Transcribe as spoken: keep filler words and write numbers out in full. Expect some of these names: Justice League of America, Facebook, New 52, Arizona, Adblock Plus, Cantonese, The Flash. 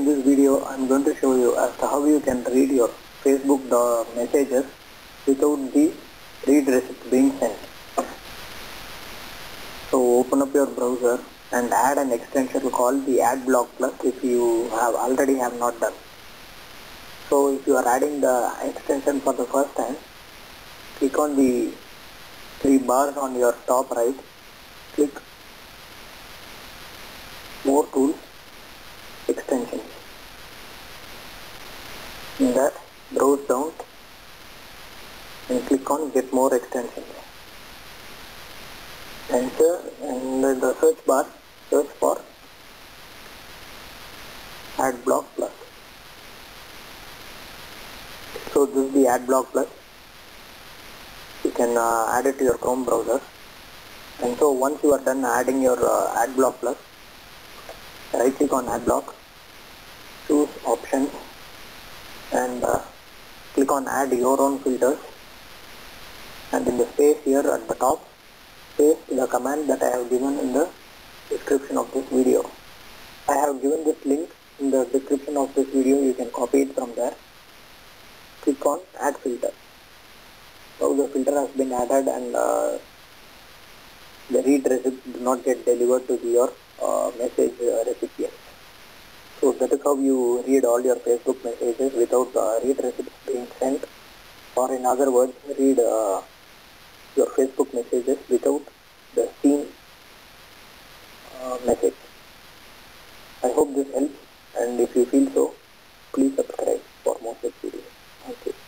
in this video I am going to show you as to how you can read your Facebook messages without the read receipt being sent. So open up your browser and add an extension called the Adblock Plus if you have already have not done. So if you are adding the extension for the first time, click on the three bars on your top right, click More Tools, Extensions. In that, browse down and click on Get More Extensions. Enter in the search bar, search for Adblock Plus. So this is the Adblock Plus. You can uh, add it to your Chrome browser. And so once you are done adding your uh, Adblock Plus, right click on Adblock, choose Options, and uh, click on Add Your Own Filters, and in the space here at the top, paste the command that I have given in the description of this video. I have given this link in the description of this video, you can copy it from there. Click on Add Filter. Now the filter has been added and uh, the read receipt do not get delivered to your Uh, message uh, recipient. So that is how you read all your Facebook messages without uh, read receipts being sent, or in other words, read uh, your Facebook messages without the seen uh, message. I hope this helps, and if you feel so, please subscribe for more such videos. Thank you.